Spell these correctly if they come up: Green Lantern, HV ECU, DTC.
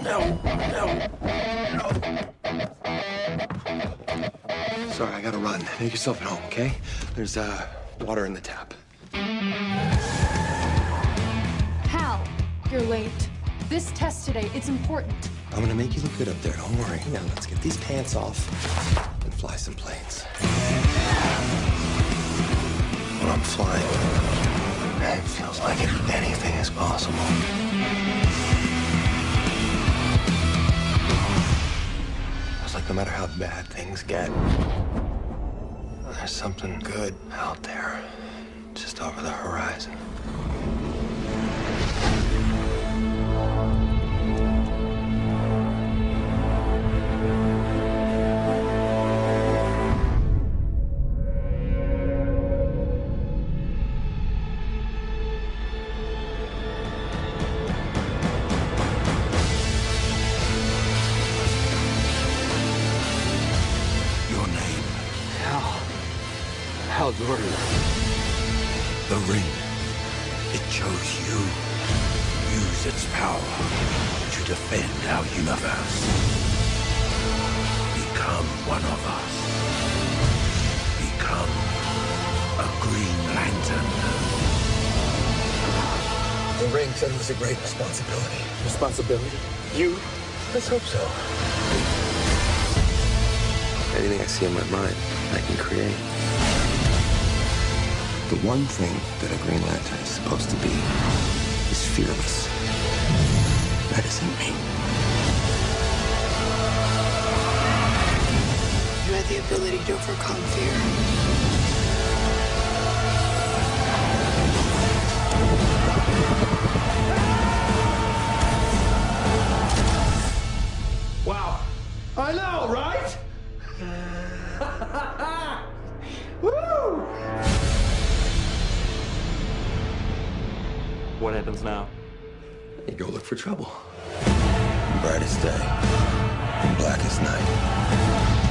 Sorry, I gotta run. Make yourself at home, okay? There's water in the tap. Hal, you're late. This test today, it's important. I'm gonna make you look good up there, don't worry. Now let's get these pants off and fly some planes. When I'm flying, it feels like anything is possible. It's like no matter how bad things get, there's something good out there, just over the horizon. The ring, it chose you. Use its power to defend our universe. Become one of us. Become a Green Lantern. The ring sends us a great responsibility. Responsibility? You? Let's hope so. Anything I see in my mind, I can create. The one thing that a Green Lantern is supposed to be is fearless. That isn't me. You had the ability to overcome fear. Wow. I know, right? Woo! What happens now? You go look for trouble. Brightest day, blackest night.